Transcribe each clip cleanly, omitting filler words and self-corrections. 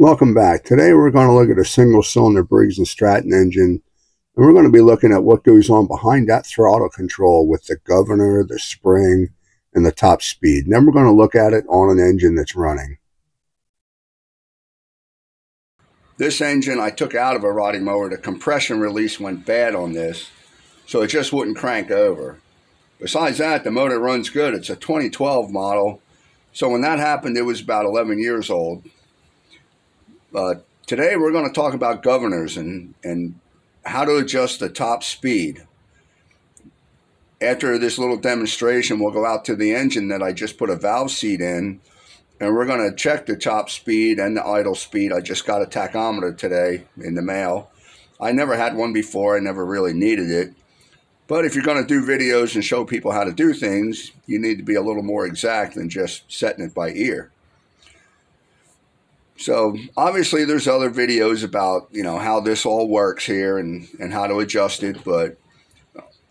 Welcome back. Today we're going to look at a single-cylinder Briggs and Stratton engine, and we're going to be looking at what goes on behind that throttle control with the governor, the spring, and the top speed. And then we're going to look at it on an engine that's running. This engine I took out of a rotting mower. The compression release went bad on this, so it just wouldn't crank over. Besides that, the motor runs good. It's a 2012 model, so when that happened, it was about 11 years old. Today we're going to talk about governors and how to adjust the top speed. After this little demonstration, we'll go out to the engine that I just put a valve seat in, and we're going to check the top speed and the idle speed. I just got a tachometer today in the mail. I never had one before. I never really needed it. But if you're going to do videos and show people how to do things, you need to be a little more exact than just setting it by ear. So obviously there's other videos about, you know, how this all works here and how to adjust it, but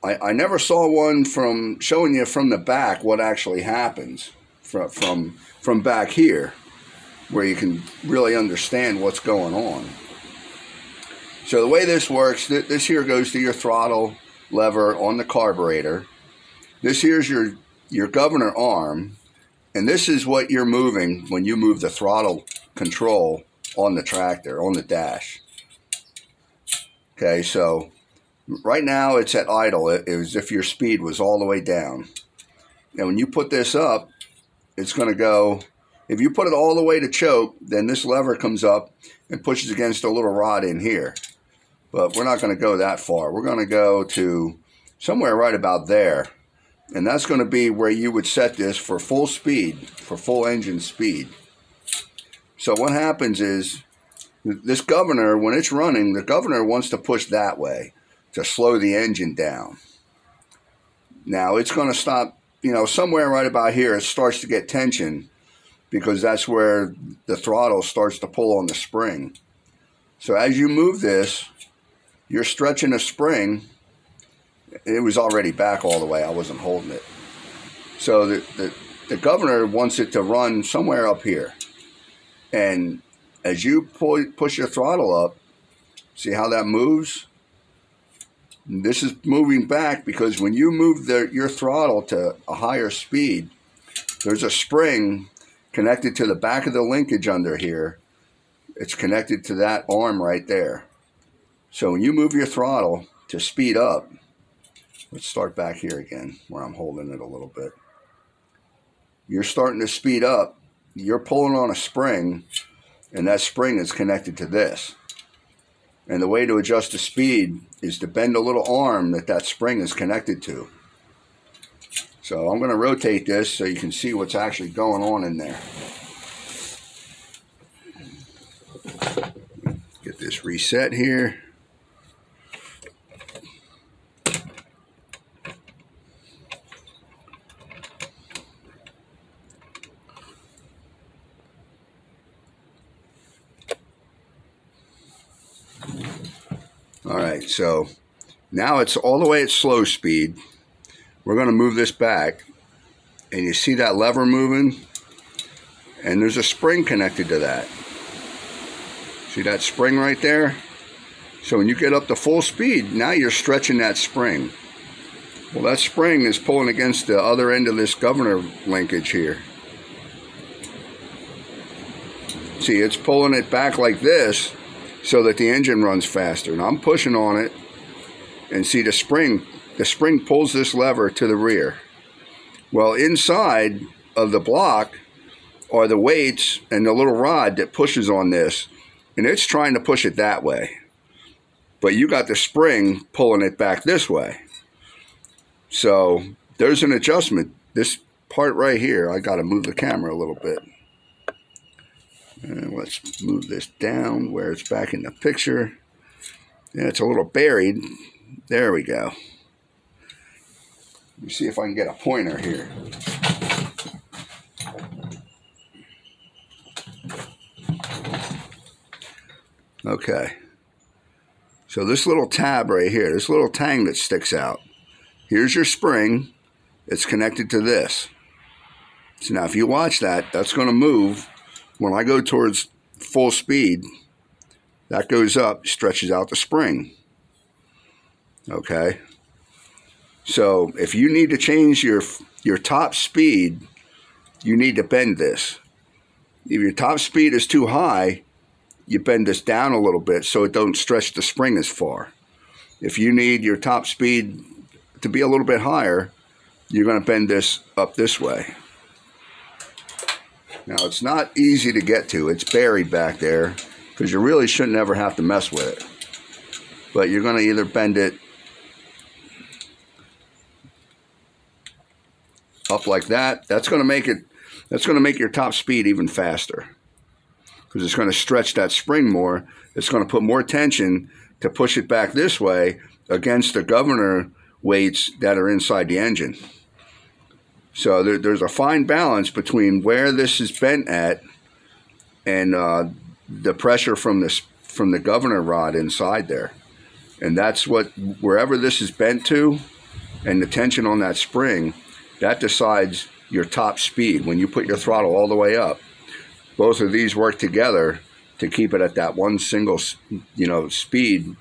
I never saw one from showing you from the back what actually happens from back here, where you can really understand what's going on. So the way this works, this here goes to your throttle lever on the carburetor. This here's your governor arm, and this is what you're moving when you move the throttle control on the tractor, on the dash. Okay, so right now it's at idle. It was if your speed was all the way down. And when you put this up, it's going to go, if you put it all the way to choke, then this lever comes up and pushes against a little rod in here. But we're not going to go that far. We're going to go to somewhere right about there. And that's going to be where you would set this for full speed, for full engine speed. So what happens is this governor, when it's running, the governor wants to push that way to slow the engine down. Now, it's going to stop, you know, somewhere right about here. It starts to get tension because that's where the throttle starts to pull on the spring. So as you move this, you're stretching a spring. It was already back all the way. I wasn't holding it. So the governor wants it to run somewhere up here. And as you push your throttle up, see how that moves? This is moving back because when you move your throttle to a higher speed, there's a spring connected to the back of the linkage under here. It's connected to that arm right there. So when you move your throttle to speed up, let's start back here again where I'm holding it a little bit. You're starting to speed up. You're pulling on a spring, and that spring is connected to this. And the way to adjust the speed is to bend a little arm that spring is connected to. So I'm going to rotate this so you can see what's actually going on in there. Get this reset here. All right, so now it's all the way at slow speed. We're going to move this back, and you see that lever moving, and there's a spring connected to that. See that spring right there? So when you get up to full speed, now you're stretching that spring. Well, that spring is pulling against the other end of this governor linkage here. See, it's pulling it back like this, so that the engine runs faster. Now I'm pushing on it, and see the spring pulls this lever to the rear. Well, inside of the block are the weights and the little rod that pushes on this, and it's trying to push it that way. But you got the spring pulling it back this way. So there's an adjustment. This part right here, I got to move the camera a little bit. And let's move this down where it's back in the picture. And it's a little buried. There we go. Let me see if I can get a pointer here. Okay. So this little tab right here, this little tang that sticks out, here's your spring. It's connected to this. So now if you watch that, that's going to move. When I go towards full speed, that goes up, stretches out the spring. Okay? So if you need to change your top speed, you need to bend this. If your top speed is too high, you bend this down a little bit so it don't stretch the spring as far. If you need your top speed to be a little bit higher, you're going to bend this up this way. Now, it's not easy to get to. It's buried back there because you really shouldn't ever have to mess with it. But you're going to either bend it up like that. That's going to make your top speed even faster because it's going to stretch that spring more. It's going to put more tension to push it back this way against the governor weights that are inside the engine. So there's a fine balance between where this is bent at and the pressure from the governor rod inside there. And that's what, wherever this is bent to and the tension on that spring, that decides your top speed. When you put your throttle all the way up, both of these work together to keep it at that one single, you know, speed,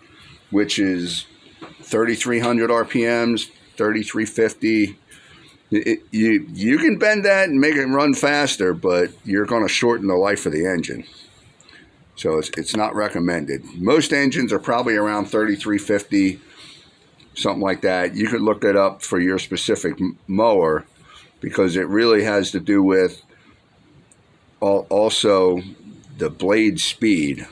which is 3,300 RPMs, 3,350. You can bend that and make it run faster, but you're going to shorten the life of the engine. So it's not recommended. Most engines are probably around 3,350, something like that. You could look it up for your specific mower because it really has to do with also the blade speed.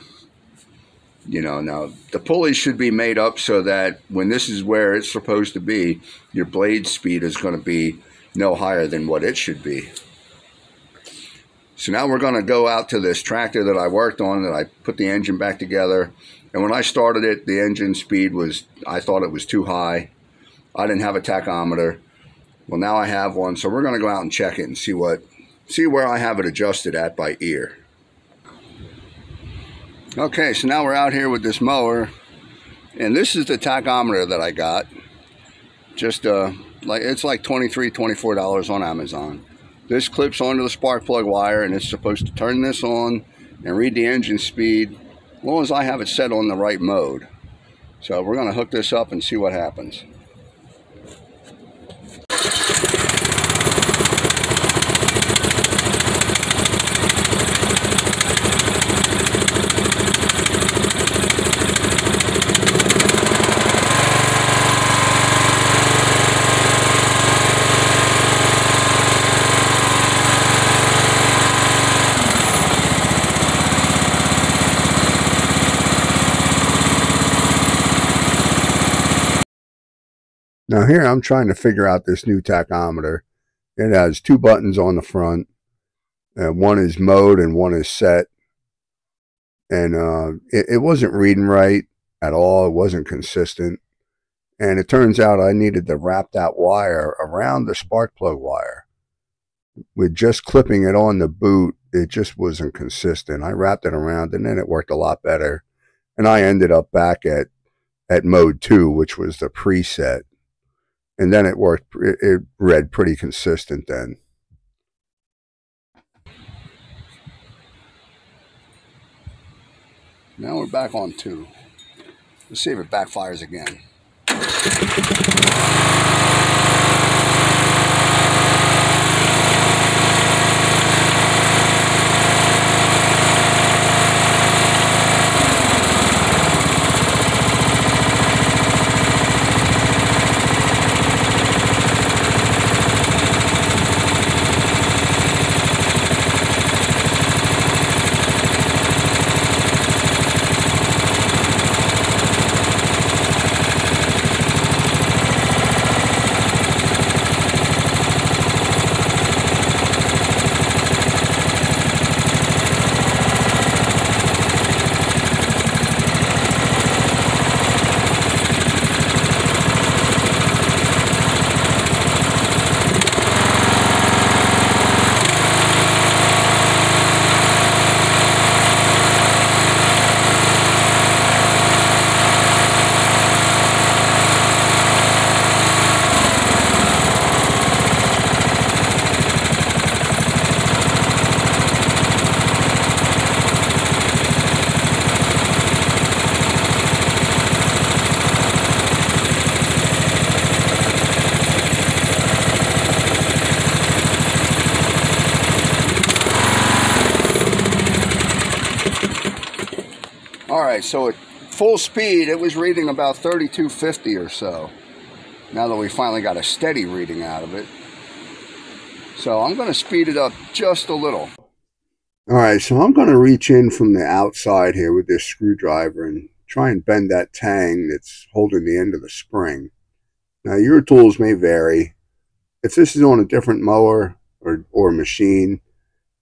You know, now the pulley should be made up so that when this is where it's supposed to be, your blade speed is going to be no higher than what it should be. So now we're going to go out to this tractor that I worked on, that I put the engine back together. And when I started it, the engine speed was, I thought it was too high. I didn't have a tachometer. Well, now I have one. So we're going to go out and check it and see what, see where I have it adjusted at by ear. Okay, so now we're out here with this mower, and this is the tachometer that I got. Just like it's like $23, $24 on Amazon. This clips onto the spark plug wire, and it's supposed to turn this on and read the engine speed, as long as I have it set on the right mode. So we're going to hook this up and see what happens. Now here I'm trying to figure out this new tachometer. It has two buttons on the front. One is mode and one is set. And it wasn't reading right at all. It wasn't consistent. And it turns out I needed to wrap that wire around the spark plug wire. With just clipping it on the boot, it just wasn't consistent. I wrapped it around and then it worked a lot better. And I ended up back at mode 2, which was the preset. And then it worked, it read pretty consistent then. Now we're back on 2. Let's see if it backfires again. All right, so at full speed, it was reading about 3250 or so. Now that we finally got a steady reading out of it. So I'm going to speed it up just a little. All right, so I'm going to reach in from the outside here with this screwdriver and try and bend that tang that's holding the end of the spring. Now, your tools may vary. If this is on a different mower or machine,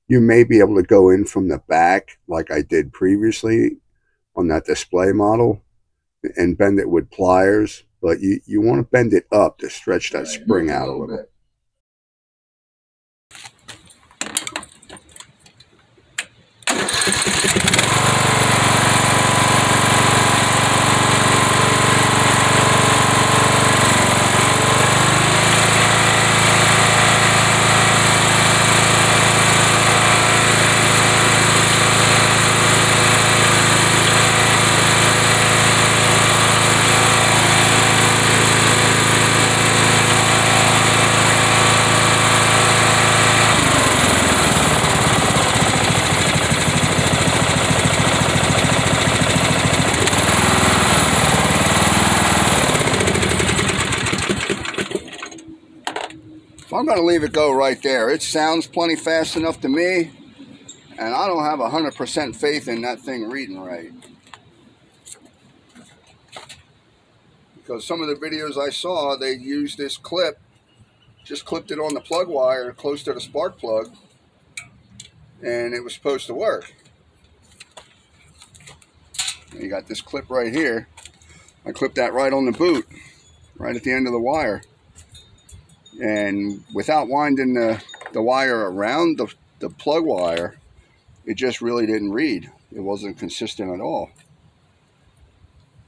you may be able to go in from the back like I did previously on that display model and bend it with pliers, but you want to bend it up to stretch that spring out a little bit. I'm going to leave it go right there. It sounds plenty fast enough to me, and I don't have 100% faith in that thing reading right. Because some of the videos I saw, they used this clip, just clipped it on the plug wire close to the spark plug, and it was supposed to work. You got this clip right here. I clipped that right on the boot, right at the end of the wire. And without winding the wire around the plug wire, it just really didn't read. It wasn't consistent at all.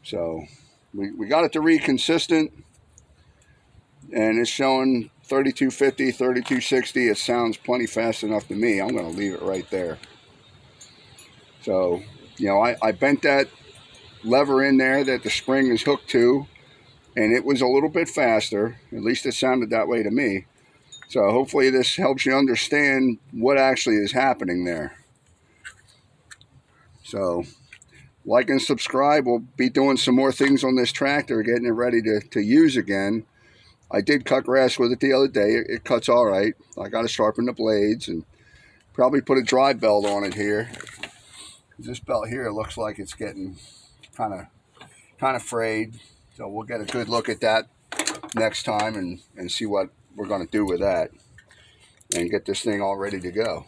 So we got it to read consistent, and it's showing 3250, 3260. It sounds plenty fast enough to me. I'm going to leave it right there. So, you know, I bent that lever in there that the spring is hooked to, and it was a little bit faster. At least it sounded that way to me. So hopefully this helps you understand what actually is happening there. So like and subscribe. We'll be doing some more things on this tractor, getting it ready to use again. I did cut grass with it the other day. It cuts all right. I got to sharpen the blades and probably put a dry belt on it here. This belt here looks like it's getting kind of frayed. So we'll get a good look at that next time and see what we're going to do with that and get this thing all ready to go.